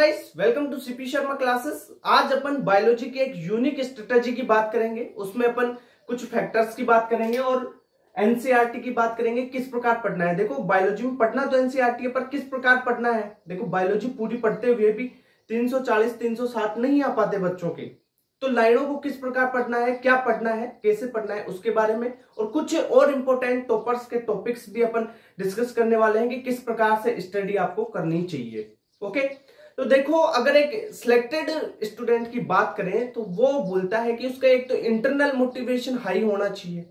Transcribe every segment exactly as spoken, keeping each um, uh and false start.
Guys, welcome to CP Sharma classes. आज अपन biology के एक यूनिक स्ट्रेटजी की बात करेंगे, उसमें अपन कुछ फैक्टर्स की बात करेंगे और एनसीईआरटी की बात करेंगे। किस प्रकार पढ़ना है, देखो बायोलॉजी में पढ़ना तो एनसीईआरटी है पर किस प्रकार पढ़ना है। देखो बायोलॉजी पूरी पढ़ते हुए भी तीन सौ चालीस तीन सौ साठ नहीं आ पाते बच्चों के, तो लाइनों को किस प्रकार पढ़ना है, क्या पढ़ना है, कैसे पढ़ना है, उसके बारे में और कुछ और इंपॉर्टेंट टॉपर्स के टॉपिक्स भी अपन डिस्कस करने वाले हैं कि किस प्रकार से स्टडी आपको करनी चाहिए। ओके, तो देखो अगर एक सिलेक्टेड स्टूडेंट की बात करें तो वो बोलता है कि उसका एक तो इंटरनल मोटिवेशन हाई होना चाहिए,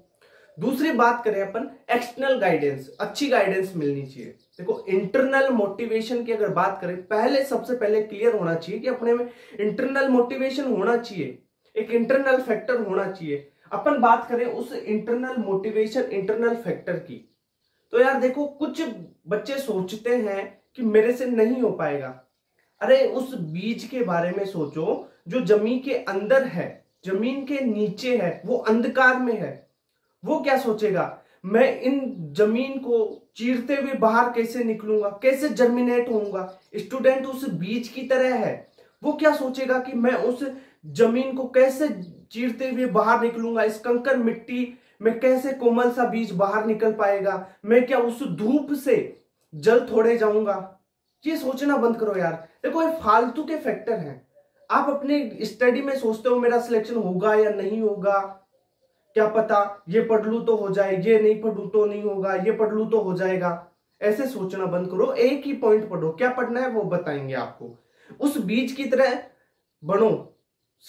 दूसरी बात करें अपन एक्सटर्नल गाइडेंस, अच्छी गाइडेंस मिलनी चाहिए। देखो इंटरनल मोटिवेशन की अगर बात करें, पहले सबसे पहले क्लियर होना चाहिए कि अपने में इंटरनल मोटिवेशन होना चाहिए, एक इंटरनल फैक्टर होना चाहिए। अपन बात करें उस इंटरनल मोटिवेशन इंटरनल फैक्टर की, तो यार देखो कुछ बच्चे सोचते हैं कि मेरे से नहीं हो पाएगा। अरे उस बीज के बारे में सोचो जो जमीन के अंदर है, जमीन के नीचे है, वो अंधकार में है। वो क्या सोचेगा, मैं इन जमीन को चीरते हुए बाहर कैसे निकलूंगा, कैसे जर्मिनेट होऊंगा। स्टूडेंट उस बीज की तरह है, वो क्या सोचेगा कि मैं उस जमीन को कैसे चीरते हुए बाहर निकलूंगा, इस कंकर मिट्टी में कैसे कोमल सा बीज बाहर निकल पाएगा, मैं क्या उस धूप से जल थोड़े जाऊंगा। ये सोचना बंद करो यार, देखो ये फालतू के फैक्टर हैं। आप अपने स्टडी में सोचते हो मेरा सिलेक्शन होगा या नहीं होगा, क्या पता ये पढ़ लूं तो हो जाए, ये नहीं पढ़ूं तो नहीं होगा, ये पढ़ लूं तो हो जाएगा। ऐसे सोचना बंद करो, एक ही पॉइंट पढ़ो, क्या पढ़ना है वो बताएंगे आपको। उस बीज की तरह बनो,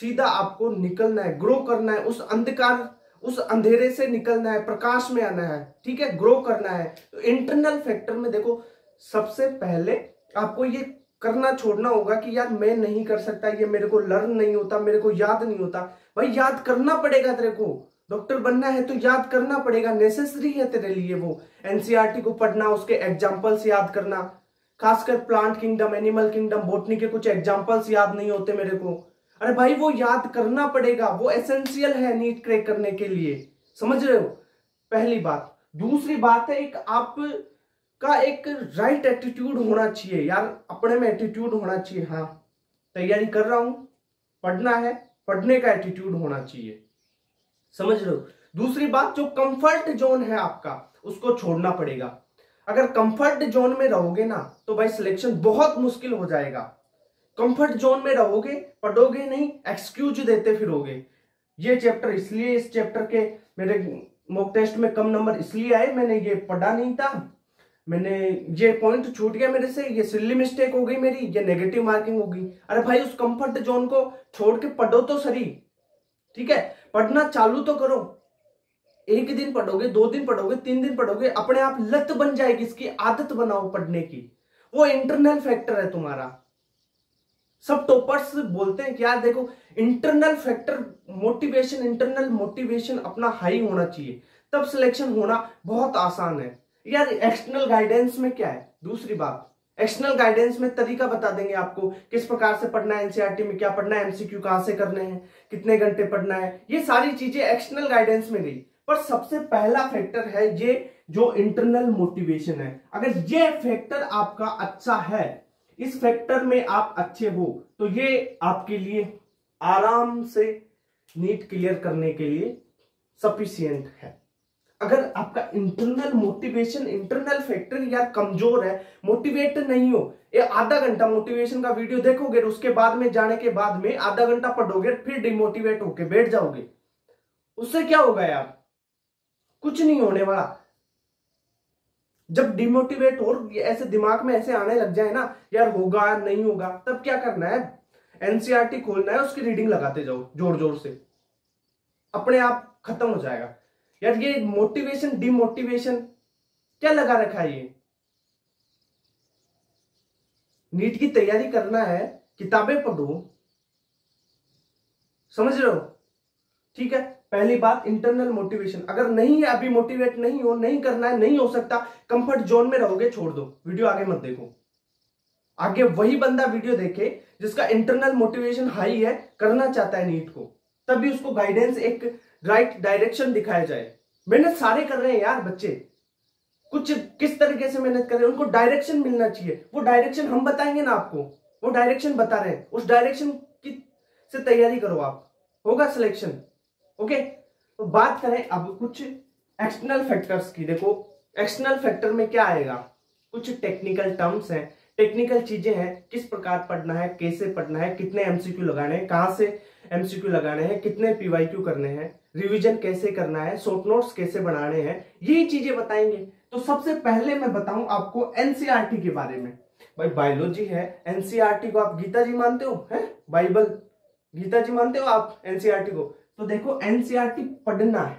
सीधा आपको निकलना है, ग्रो करना है, उस अंधकार उस अंधेरे से निकलना है, प्रकाश में आना है, ठीक है, ग्रो करना है। तो इंटरनल फैक्टर में देखो सबसे पहले आपको ये करना छोड़ना होगा कि यार मैं नहीं कर सकता, ये मेरे को लर्न नहीं होता, मेरे को याद नहीं होता। भाई याद करना पड़ेगा, तेरे को डॉक्टर बनना है तो याद करना पड़ेगा, नेसेसरी है तेरे लिए वो। एनसीईआरटी को पढ़ना, उसके एग्जाम्पल्स याद करना, खासकर plant kingdom, animal kingdom, botany के कुछ एग्जाम्पल्स याद नहीं होते मेरे को। अरे भाई वो याद करना पड़ेगा, वो एसेंशियल है नीट क्रैक करने के लिए, समझ रहे हो, पहली बात। दूसरी बात है एक आप का एक राइट एटीट्यूड होना चाहिए, यार अपने में एटीट्यूड होना चाहिए। हाँ तैयारी कर रहा हूं, पढ़ना है, पढ़ने का एटीट्यूड होना चाहिए, समझ रहे हो। दूसरी बात, जो कंफर्ट जोन है आपका उसको छोड़ना पड़ेगा। अगर कंफर्ट जोन में रहोगे ना तो भाई सिलेक्शन बहुत मुश्किल हो जाएगा। कंफर्ट जोन में रहोगे, पढ़ोगे नहीं, एक्सक्यूज देते फिरोगे, ये चैप्टर इसलिए, इस चैप्टर के मेरे मॉक टेस्ट में कम नंबर इसलिए आए, मैंने ये पढ़ा नहीं था, मैंने ये पॉइंट छूट गया मेरे से, ये सिल्ली मिस्टेक हो गई मेरी, ये नेगेटिव मार्किंग हो गई। अरे भाई उस कंफर्ट जोन को छोड़ के पढ़ो तो सही, ठीक है, पढ़ना चालू तो करो। एक दिन पढ़ोगे, दो दिन पढ़ोगे, तीन दिन पढ़ोगे, अपने आप लत बन जाएगी, इसकी आदत बनाओ पढ़ने की। वो इंटरनल फैक्टर है तुम्हारा। सब टॉपर्स बोलते हैं कि यार देखो internal factor motivation internal motivation अपना हाई होना चाहिए, तब सिलेक्शन होना बहुत आसान है। यार एक्सटर्नल गाइडेंस में क्या है, दूसरी बात एक्सटर्नल गाइडेंस में तरीका बता देंगे आपको किस प्रकार से पढ़ना है, एनसीईआरटी में क्या पढ़ना है, एमसीक्यू कहां से करने हैं, कितने घंटे पढ़ना है, ये सारी चीजें एक्सटर्नल गाइडेंस में गई। पर सबसे पहला फैक्टर है ये जो इंटरनल मोटिवेशन है। अगर ये फैक्टर आपका अच्छा है, इस फैक्टर में आप अच्छे हो, तो ये आपके लिए आराम से नीट क्लियर करने के लिए सफिशिएंट है। अगर आपका इंटरनल मोटिवेशन इंटरनल फैक्टर यार कमजोर है, मोटिवेट नहीं हो, ये आधा घंटा मोटिवेशन का वीडियो देखोगे, उसके बाद में जाने के बाद में आधा घंटा पढ़ोगे, फिर डिमोटिवेट होके बैठ जाओगे, उससे क्या होगा यार, कुछ नहीं होने वाला। जब डिमोटिवेट और ऐसे दिमाग में ऐसे आने लग जाए ना यार होगा नहीं होगा, तब क्या करना है, एनसीईआरटी खोलना है, उसकी रीडिंग लगाते जाओ जोर जोर से, अपने आप खत्म हो जाएगा। यार ये मोटिवेशन डिमोटिवेशन क्या लगा रखा है, ये नीट की तैयारी करना है, किताबें पढ़ो, समझ रहे हो, ठीक है। पहली बात इंटरनल मोटिवेशन, अगर नहीं है अभी, मोटिवेट नहीं हो, नहीं करना है, नहीं हो सकता, कंफर्ट जोन में रहोगे, छोड़ दो, वीडियो आगे मत देखो। आगे वही बंदा वीडियो देखे जिसका इंटरनल मोटिवेशन हाई है, करना चाहता है नीट को, तभी उसको गाइडेंस एक राइट डायरेक्शन दिखाया जाए। मेहनत सारे कर रहे हैं यार बच्चे, कुछ किस तरीके से मेहनत कर रहे हैं, उनको डायरेक्शन मिलना चाहिए, वो डायरेक्शन हम बताएंगे ना आपको, वो डायरेक्शन बता रहे हैं, उस डायरेक्शन की से तैयारी करो, आप होगा सिलेक्शन। ओके, तो बात करें अब कुछ एक्सटर्नल फैक्टर्स की। देखो एक्सटर्नल फैक्टर में क्या आएगा, कुछ टेक्निकल टर्म्स हैं, टेक्निकल चीजें हैं, किस प्रकार पढ़ना है, कैसे पढ़ना है, कितने एमसीक्यू लगाने हैं, कहाँ से एमसीक्यू लगाने हैं, कितने पीवाईक्यू करने हैं, रिवीजन कैसे करना है, शॉर्ट नोट्स कैसे बनाने हैं, यही चीजें बताएंगे। तो सबसे पहले मैं बताऊं आपको एनसीईआरटी के बारे में। भाई बायोलॉजी है, एनसीईआरटी को आप गीता जी मानते हो, है बाइबल गीता जी मानते हो आप एनसीईआरटी को। तो देखो एनसीईआरटी पढ़ना है,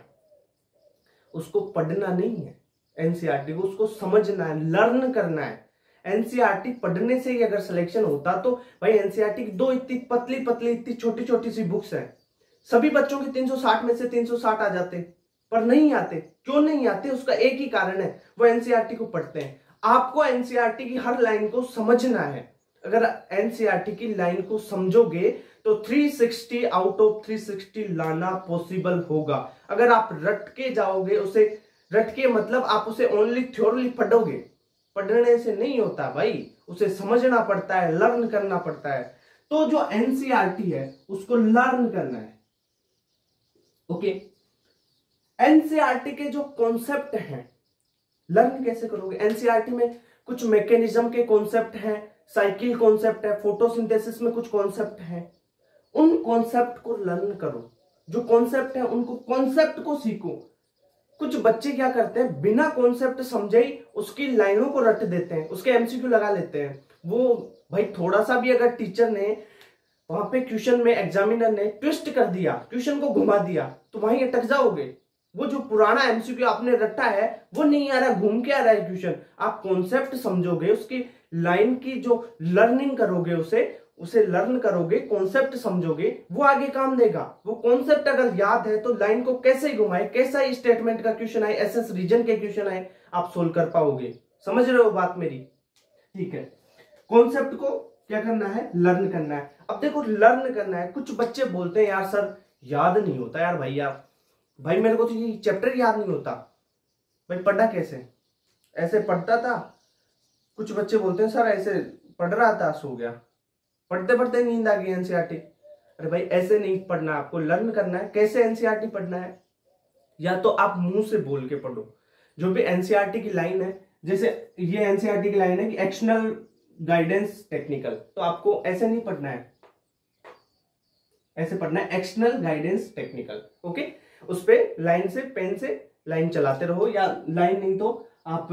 उसको पढ़ना नहीं है, एनसीईआरटी को उसको समझना है, लर्न करना है। एनसीईआरटी पढ़ने से ही अगर सिलेक्शन होता तो भाई एनसीईआरटी की दो इतनी पतली पतली इतनी छोटी छोटी सी बुक्स हैं, सभी बच्चों के तीन सौ साठ में से तीन सौ साठ आ जाते, पर नहीं आते। क्यों नहीं आते, उसका एक ही कारण है, वो एनसीईआरटी को पढ़ते हैं। आपको एनसीईआरटी की हर लाइन को समझना है। अगर एनसीईआरटी की लाइन को समझोगे तो तीन सौ साठ आउट ऑफ तीन सौ साठ लाना पॉसिबल होगा। अगर आप रटके जाओगे, उसे रटके मतलब आप उसे ओनली थ्योरली पढ़ोगे, पढ़ने से नहीं होता भाई, उसे समझना पड़ता है, लर्न करना पड़ता है। तो जो एनसीईआरटी है उसको लर्न करना है। ओके, एनसीईआरटी के जो कॉन्सेप्ट हैं लर्न कैसे करोगे, एनसीईआरटी में कुछ मैकेनिज्म के कॉन्सेप्ट हैं, साइकिल कॉन्सेप्ट है, फोटोसिंथेसिस में कुछ कॉन्सेप्ट हैं, उन कॉन्सेप्ट को लर्न करो। जो कॉन्सेप्ट है उनको, कॉन्सेप्ट को सीखो। कुछ बच्चे क्या करते हैं, बिना कॉन्सेप्ट समझे ही उसकी लाइनों को रट देते हैं, उसके एमसीक्यू लगा लेते हैं। वो भाई थोड़ा सा भी अगर टीचर ने वहां पे क्वेश्चन में, एग्जामिनर ने ट्विस्ट कर दिया, क्वेश्चन को घुमा दिया, तो वहीं अटक जाओगे। वो जो पुराना एमसीक्यू आपने रटा है वो नहीं आ रहा, घूम के आ रहा है क्वेश्चन। आप कॉन्सेप्ट समझोगे, उसकी लाइन की जो लर्निंग करोगे, उसे उसे लर्न करोगे, कॉन्सेप्ट समझोगे, वो आगे काम देगा। वो कॉन्सेप्ट अगर याद है तो लाइन को कैसे घुमाए, कैसा स्टेटमेंट का क्वेश्चन आए, एसएस रीजन के क्वेश्चन आए, आप सोल्व कर पाओगे। समझ रहे हो बात मेरी, ठीक है। कॉन्सेप्ट को क्या करना है, लर्न करना है। अब देखो लर्न करना है, कुछ बच्चे बोलते हैं यार सर याद नहीं होता, यार भाई यार भाई मेरे को तो ये चैप्टर याद नहीं होता, भाई पढ़ा कैसे, ऐसे पढ़ता था। कुछ बच्चे बोलते हैं सर ऐसे पढ़ रहा था, सो गया, पढ़ते पढ़ते नींद आ गई, एनसीईआरटी। अरे भाई ऐसे नहीं पढ़ना, आपको लर्न करना है कैसे एनसीईआरटी पढ़ना है। या तो आप मुंह से बोल के पढ़ो जो भी एनसीईआरटी की लाइन है, जैसे ये एनसीईआरटी की लाइन है कि एक्शनल गाइडेंस टेक्निकल, तो आपको ऐसे नहीं पढ़ना है, ऐसे पढ़ना है एक्शनल गाइडेंस टेक्निकल। ओके, उस पर लाइन से, पेन से लाइन चलाते रहो, या लाइन नहीं तो आप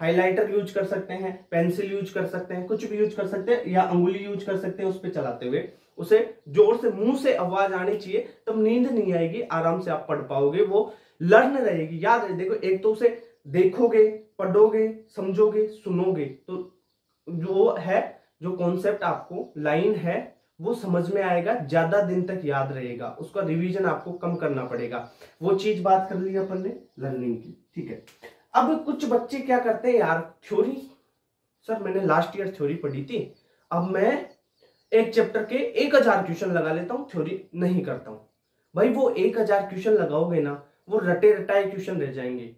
हाइलाइटर यूज कर सकते हैं, पेंसिल यूज कर सकते हैं, कुछ भी यूज कर सकते हैं, या अंगुली यूज कर सकते हैं। उस पर चलाते हुए उसे जोर से मुंह से आवाज आनी चाहिए, तब तो नींद नहीं आएगी, आराम से आप पढ़ पाओगे, वो लर्न रहेगी, याद रहे। देखो एक तो उसे देखोगे, पढ़ोगे, समझोगे, सुनोगे, तो जो है जो कॉन्सेप्ट आपको लाइन है वो समझ में आएगा, ज्यादा दिन तक याद रहेगा, उसका रिवीजन आपको कम करना पड़ेगा। वो चीज बात कर ली अपन ने लर्निंग की, ठीक है। अब कुछ बच्चे क्या करते हैं यार, थ्योरी सर मैंने लास्ट ईयर थ्योरी पढ़ी थी, अब मैं एक चैप्टर के एक हजार क्वेश्चन लगा लेता हूँ, थ्योरी नहीं करता हूँ। भाई वो एक हजार क्वेश्चन लगाओगे ना, वो रटे रटाए क्वेश्चन रह जाएंगे।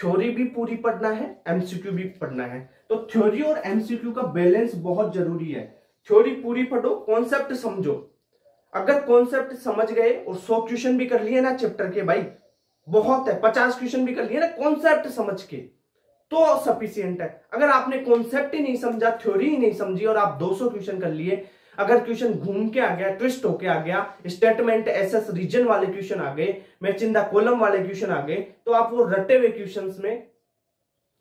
थ्योरी भी पूरी पढ़ना है, एमसीक्यू भी पढ़ना है, तो थ्योरी और एमसीक्यू का बैलेंस बहुत जरूरी है। थ्योरी पूरी पढ़ो, कॉन्सेप्ट समझो, अगर कॉन्सेप्ट समझ गए और सौ क्वेश्चन भी कर लिए ना चैप्टर के, भाई बहुत है, पचास क्वेश्चन भी कर लिए ना कॉन्सेप्ट समझ के, तो सफिशियंट है। अगर आपने कॉन्सेप्ट ही नहीं समझा, थ्योरी ही नहीं समझी, और आप दो सौ क्वेश्चन कर लिए, अगर क्वेश्चन घूम के आ गया, ट्विस्ट होके आ गया, स्टेटमेंट एसएस रीजन वाले क्वेश्चन आ गए, मैच इन द कॉलम वाले क्वेश्चन आ गए, तो आप वो रटे हुए क्वेश्चंस में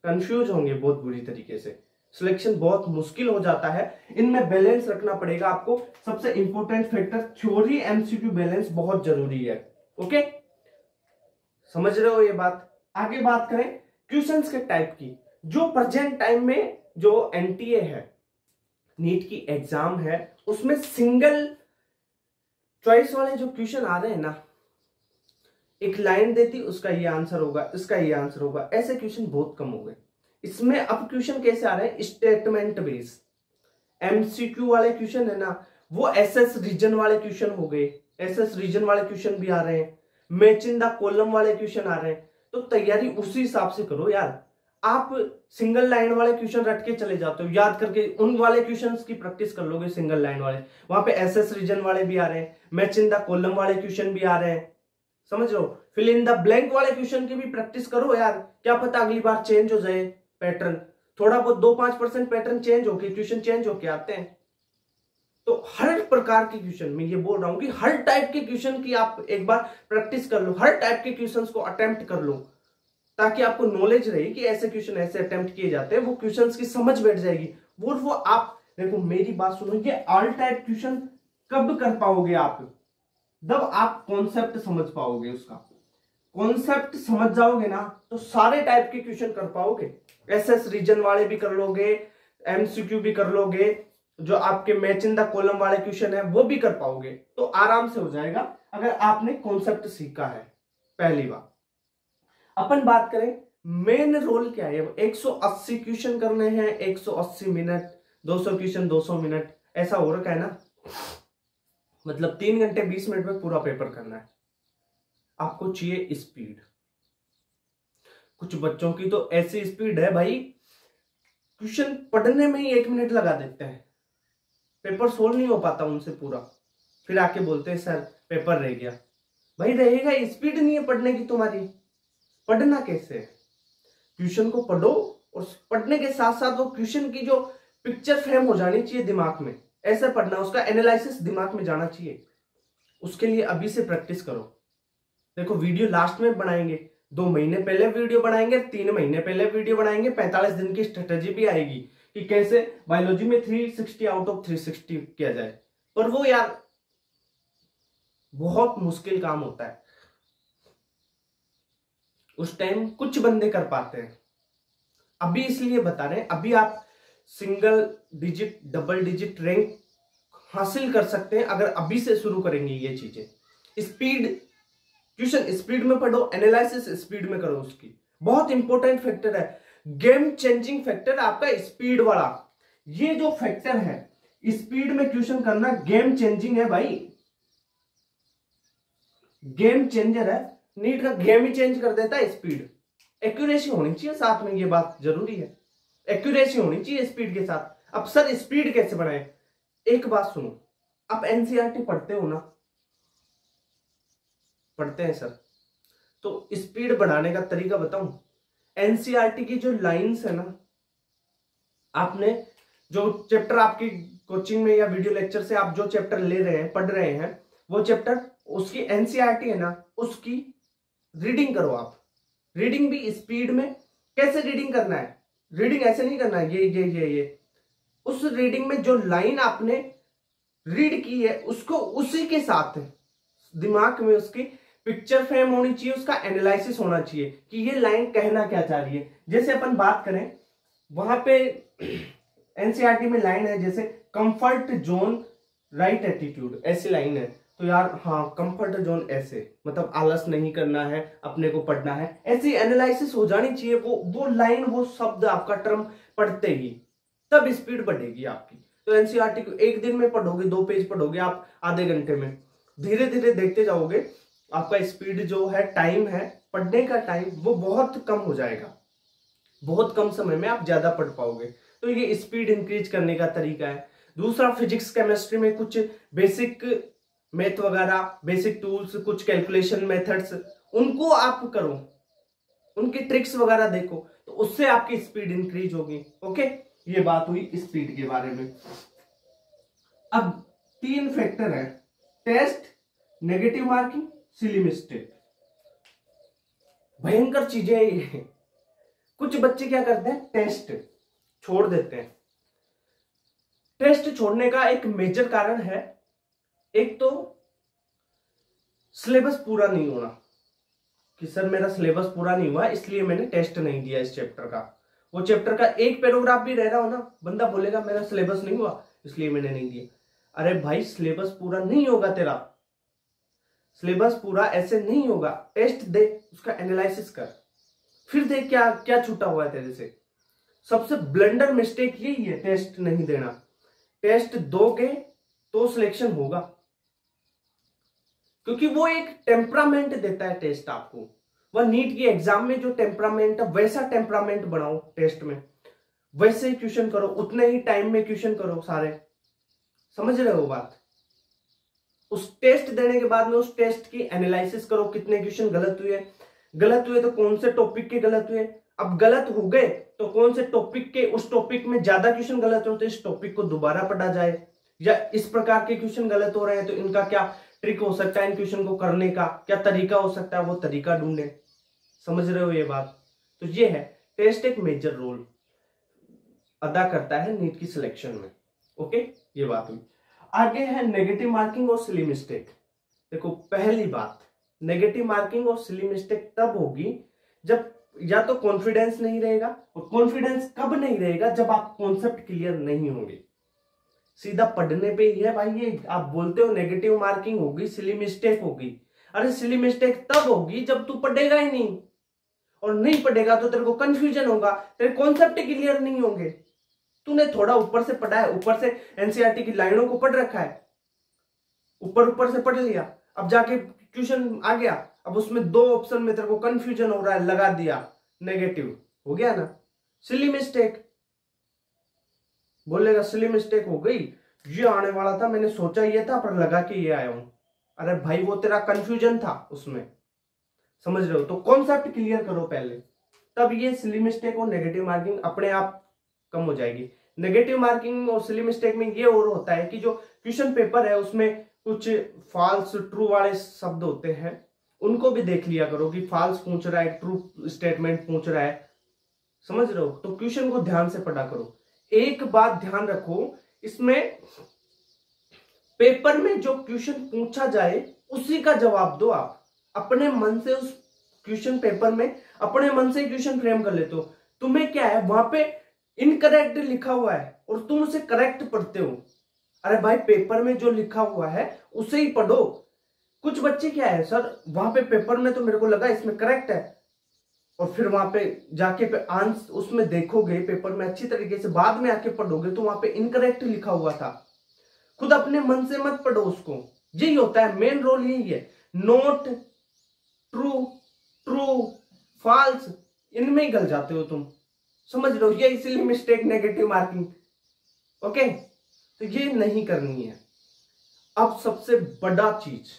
कंफ्यूज होंगे बहुत बुरी तरीके से, सिलेक्शन बहुत मुश्किल हो जाता है। इनमें बैलेंस रखना पड़ेगा आपको। सबसे important factor theory MCQ balance बहुत जरूरी है। ओके, समझ रहे हो ये बात। आगे बात करें क्वेश्चंस के टाइप की। जो प्रेजेंट टाइम में जो एनटीए है, नीट की एग्जाम है, उसमें सिंगल चॉइस वाले जो क्वेश्चन आ रहे हैं ना, एक लाइन देती उसका ये आंसर होगा, इसका ये आंसर होगा, ऐसे क्वेश्चन बहुत कम हो गए। इसमें अब क्वेश्चन कैसे आ रहे हैं, स्टेटमेंट बेस। एमसीक्यू वाले क्वेश्चन है ना, वो एसएस रीजन वाले क्वेश्चन हो गए, एसएस रीजन वाले क्वेश्चन भी आ रहे हैं, मैच इन द कॉलम वाले क्वेश्चन आ रहे हैं। तो तैयारी उसी हिसाब से करो यार। आप सिंगल लाइन वाले क्वेश्चन रट के चले जाते हो, याद करके उन वाले क्वेश्चंस की प्रैक्टिस कर लोगे। सिंगल लाइन वाले वहां पे एसएस रीजन वाले भी आ रहे हैं, मैच इन द कॉलम वाले क्वेश्चन भी आ रहे हैं, समझ लो। फिल इन द ब्लैंक वाले क्वेश्चन की भी प्रैक्टिस करो यार, क्या पता अगली बार चेंज हो जाए पैटर्न, थोड़ा बहुत दो पांच परसेंट पैटर्न चेंज होके क्वेश्चन चेंज होके आते हैं। तो हर प्रकार के क्वेश्चन में ये बोल रहा हूं कि हर टाइप के क्वेश्चन की आप एक बार प्रैक्टिस कर लो, हर टाइप के क्वेश्चन को अटेम्प्ट कर लो, ताकि आपको नॉलेज रहे कि ऐसे क्वेश्चन ऐसे अटेम्प्ट किए जाते हैं, वो क्वेश्चंस की समझ बैठ जाएगी। वो वो आप देखो मेरी बात सुनो, ये ऑल टाइप क्वेश्चन कब कर पाओगे आप? जब आप कॉन्सेप्ट समझ पाओगे, उसका कॉन्सेप्ट समझ जाओगे ना, तो सारे टाइप के क्वेश्चन कर पाओगे। एसएस रीजन वाले भी कर लोगे, एमसीक्यू भी कर लोगे, जो आपके मैच इन द कॉलम वाले क्वेश्चन है वो भी कर पाओगे। तो आराम से हो जाएगा अगर आपने कॉन्सेप्ट सीखा है पहली बार। अपन बात करें मेन रोल क्या है, एक सौ अस्सी क्वेश्चन करने हैं, एक सौ अस्सी मिनट, दो सौ क्वेश्चन दो सौ मिनट, ऐसा हो रखा है ना, मतलब तीन घंटे बीस मिनट में पूरा पेपर करना है। आपको चाहिए स्पीड, कुछ बच्चों की तो ऐसी स्पीड है भाई क्वेश्चन पढ़ने में ही एक मिनट लगा देते हैं, पेपर सोल्व नहीं हो पाता उनसे पूरा, फिर आके बोलते हैं सर पेपर रह गया। भाई रहेगा, स्पीड नहीं है पढ़ने की तुम्हारी। पढ़ना कैसे है? क्वेश्चन को पढ़ो और पढ़ने के साथ साथ वो क्वेश्चन की जो पिक्चर फ्रेम हो जानी चाहिए दिमाग में, ऐसे पढ़ना, उसका एनालिसिस दिमाग में जाना चाहिए। उसके लिए अभी से प्रैक्टिस करो। देखो वीडियो लास्ट में बनाएंगे, दो महीने पहले वीडियो बनाएंगे, तीन महीने पहले वीडियो बनाएंगे, पैंतालीस दिन की स्ट्रेटेजी भी आएगी कि कैसे बायोलॉजी में three sixty out of three sixty किया जाए। पर वो यार बहुत मुश्किल काम होता है, उस टाइम कुछ बंदे कर पाते हैं। अभी इसलिए बता रहे हैं, अभी आप single digit double digit rank हासिल कर सकते हैं अगर अभी से शुरू करेंगे ये चीजें। स्पीड, ट्यूशन स्पीड में पढ़ो, एनालिसिस स्पीड में करो, उसकी बहुत इंपॉर्टेंट फैक्टर है, गेम चेंजिंग फैक्टर आपका स्पीड वाला। ये जो फैक्टर है स्पीड में ट्यूशन करना गेम चेंजिंग है भाई, गेम चेंजर है। नीट का गेम ही चेंज कर देता है स्पीड। एक्यूरेसी होनी चाहिए साथ में, ये बात जरूरी है, एक्यूरेसी होनी चाहिए स्पीड के साथ। अब सर स्पीड कैसे बढ़ाएं? एक बात सुनो, आप एनसीईआरटी पढ़ते हो ना? पढ़ते हैं सर, तो स्पीड बढ़ाने का तरीका बताऊं। एनसीईआरटी की जो लाइंस है ना, आपने जो चैप्टर आपकी कोचिंग में या वीडियो लेक्चर से आप जो चैप्टर ले रहे हैं, पढ़ रहे हैं, वो चैप्टर उसकी एनसीईआरटी है ना, उसकी रीडिंग करो आप। रीडिंग भी स्पीड में कैसे रीडिंग करना है, रीडिंग ऐसे नहीं करना है ये ये ये ये उस रीडिंग में जो लाइन आपने रीड की है उसको उसी के साथ दिमाग में उसकी पिक्चर फ्रेम होनी चाहिए, उसका एनालिसिस होना चाहिए कि ये लाइन कहना क्या चाह रही है। जैसे अपन बात करें, वहां पे एनसीईआरटी में लाइन है जैसे कंफर्ट जोन राइट एटीट्यूड, ऐसी लाइन है। तो यार हाँ, कंफर्ट जोन ऐसे मतलब आलस नहीं करना है, अपने को पढ़ना है, ऐसी एनालिसिस हो जानी चाहिए। वो वो लाइन, वो शब्द, आपका टर्म पढ़ते ही तब स्पीड बढ़ेगी आपकी। तो एनसीईआरटी को एक दिन में पढ़ोगे, दो पेज पढ़ोगे आप आधे घंटे में, धीरे धीरे देखते जाओगे, आपका स्पीड जो है, टाइम है पढ़ने का, टाइम वो बहुत कम हो जाएगा, बहुत कम समय में आप ज्यादा पढ़ पाओगे। तो ये स्पीड इंक्रीज करने का तरीका है। दूसरा, फिजिक्स केमिस्ट्री में कुछ बेसिक मैथ वगैरह, बेसिक टूल्स, कुछ कैलकुलेशन मेथड्स, उनको आप करो, उनकी ट्रिक्स वगैरह देखो, तो उससे आपकी स्पीड इंक्रीज होगी। ओके, ये बात हुई स्पीड के बारे में। अब तीन फैक्टर है, test, negative marking, silly mistake. भयंकर चीजें ये। कुछ बच्चे क्या करते हैं, टेस्ट छोड़ देते हैं। टेस्ट छोड़ने का एक मेजर कारण है, एक तो सिलेबस पूरा नहीं होना, कि सर मेरा सिलेबस पूरा नहीं हुआ इसलिए मैंने टेस्ट नहीं दिया इस चैप्टर का। वो चैप्टर का एक पैराग्राफ भी रह रहा हो ना, बंदा बोलेगा मेरा सिलेबस नहीं हुआ इसलिए मैंने नहीं दिया। अरे भाई, सिलेबस पूरा नहीं होगा तेरा, सिलेबस पूरा ऐसे नहीं होगा। टेस्ट दे, उसका एनालिसिस कर, फिर देख क्या क्या छूटा हुआ है तेरे से। सबसे ब्लंडर मिस्टेक यही है, टेस्ट नहीं देना। टेस्ट दोगे तो सिलेक्शन होगा, क्योंकि वो एक टेम्परामेंट देता है टेस्ट आपको, वह नीट के एग्जाम में जो टेम्परामेंट है वैसा टेम्परामेंट बनाओ, टेस्ट में वैसे ही क्वेश्चन करो, उतने ही टाइम में क्वेश्चन करो सारे, समझ रहे हो बात। उस टेस्ट देने के बाद में उस टेस्ट की एनालिसिस करो, कितने क्वेश्चन गलत हुए, गलत हुए तो कौन से टॉपिक के गलत हुए, अब गलत हो गए तो कौन से टॉपिक के, उस टॉपिक में ज्यादा क्वेश्चन गलत हो तो इस टॉपिक को दोबारा पढ़ा जाए, या इस प्रकार के क्वेश्चन गलत हो रहे हैं तो इनका क्या ट्रिक हो सकता है, इन क्वेश्चन को करने का क्या तरीका हो सकता है, वो तरीका ढूंढे, समझ रहे हो ये बात। तो ये है टेस्ट एक मेजर रोल अदा करता है नीट की सिलेक्शन में, ओके ये बात हुई। आगे है नेगेटिव मार्किंग और सिली मिस्टेक। देखो पहली बात, नेगेटिव मार्किंग और सिली मिस्टेक तब होगी जब या तो कॉन्फिडेंस नहीं रहेगा, और कॉन्फिडेंस कब नहीं रहेगा, जब आप कॉन्सेप्ट क्लियर नहीं होंगे, सीधा पढ़ने पे ही है भाई ये। आप बोलते हो नेगेटिव मार्किंग होगी, सिली मिस्टेक होगी, अरे सिली मिस्टेक तब होगी जब तू पढ़ेगा ही नहीं, और नहीं पढ़ेगा तो तेरे को कंफ्यूजन होगा, तेरे कॉन्सेप्ट क्लियर नहीं होंगे, तूने थोड़ा ऊपर से पढ़ा है, ऊपर से एनसीईआरटी की लाइनों को पढ़ रखा है, ऊपर ऊपर से पढ़ लिया, अब जाके क्वेश्चन आ गया, अब उसमें दो ऑप्शन में तेरे को कंफ्यूजन हो रहा है, लगा दिया नेगेटिव, हो गया ना सिली मिस्टेक। बोलेगा सिली मिस्टेक हो गई, ये आने वाला था, मैंने सोचा ये था पर लगा कि ये आया हूं, अरे भाई वो तेरा कंफ्यूजन था उसमें, समझ रहे हो। तो कॉन्सेप्ट क्लियर करो पहले, तब ये सिली मिस्टेक और नेगेटिव मार्किंग अपने आप कम हो जाएगी। नेगेटिव मार्किंग और सिली मिस्टेक में ये और होता है कि जो क्वेश्चन पेपर है उसमें कुछ फॉल्स ट्रू वाले शब्द होते हैं, उनको भी देख लिया करो कि फॉल्स पूछ रहा है, ट्रू स्टेटमेंट पूछ रहा है, समझ रहे हो। तो क्वेश्चन को ध्यान से पढ़ा करो। एक बात ध्यान रखो, इसमें पेपर में जो क्वेश्चन पूछा जाए उसी का जवाब दो आप, अपने मन से उस क्वेश्चन पेपर में अपने मन से क्वेश्चन फ्रेम कर लेते हो, तुम्हें क्या है वहां पे इनकरेक्ट लिखा हुआ है और तुम उसे करेक्ट पढ़ते हो, अरे भाई पेपर में जो लिखा हुआ है उसे ही पढ़ो। कुछ बच्चे क्या है सर वहां पे पेपर में तो मेरे को लगा इसमें करेक्ट है, और फिर वहां पे जाके पे आंसर उसमें देखोगे पेपर में अच्छी तरीके से, बाद में आके पढ़ोगे तो वहां पे इनकरेक्ट लिखा हुआ था। खुद अपने मन से मत पढ़ो उसको, यही होता है मेन रोल यही है। नोट, ट्रू, ट्रू, फॉल्स, इनमें ही गल जाते हो तुम, समझ रहे हो, ये इसीलिए मिस्टेक नेगेटिव मार्किंग, ओके। तो ये नहीं करनी है। अब सबसे बड़ा चीज,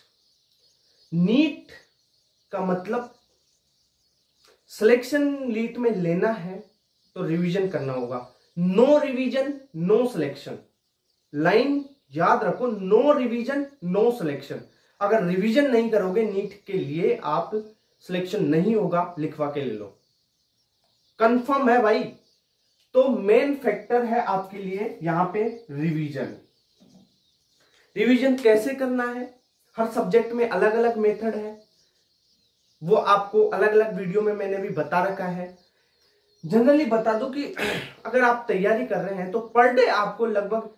नीट का मतलब सिलेक्शन लीट में लेना है तो रिवीजन करना होगा, no revision no selection, line याद रखो, नो रिवीजन नो सिलेक्शन। अगर रिवीजन नहीं करोगे नीट के लिए आप सिलेक्शन नहीं होगा, लिखवा के ले लो, कंफर्म है भाई। तो मेन फैक्टर है आपके लिए यहां पे रिवीजन। रिवीजन कैसे करना है, हर सब्जेक्ट में अलग अलग मेथड है, वो आपको अलग अलग वीडियो में मैंने भी बता रखा है। जनरली बता दूं कि अगर आप तैयारी कर रहे हैं तो पर डे आपको लगभग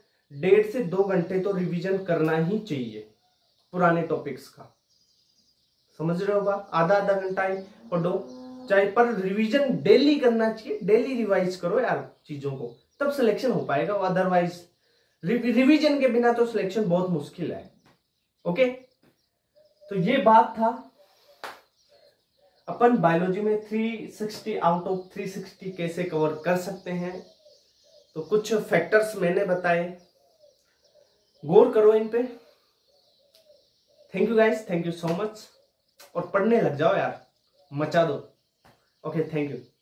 डेढ़ से दो घंटे तो रिवीजन करना ही चाहिए पुराने टॉपिक्स का, समझ रहे होगा, आधा आधा घंटा ही पढ़ो चाहे, पर रिवीजन डेली करना चाहिए, डेली रिवाइज करो यार चीजों को, तब सिलेक्शन हो पाएगा। अदरवाइज रिवीजन के बिना तो सिलेक्शन बहुत मुश्किल है, ओके। तो ये बात था, अपन बायोलॉजी में तीन सौ साठ आउट ऑफ तीन सौ साठ कैसे कवर कर सकते हैं, तो कुछ फैक्टर्स मैंने बताए, गौर करो इन पे। Thank you guys, thank you so much, और पढ़ने लग जाओ यार, मचा दो, ओके थैंक यू।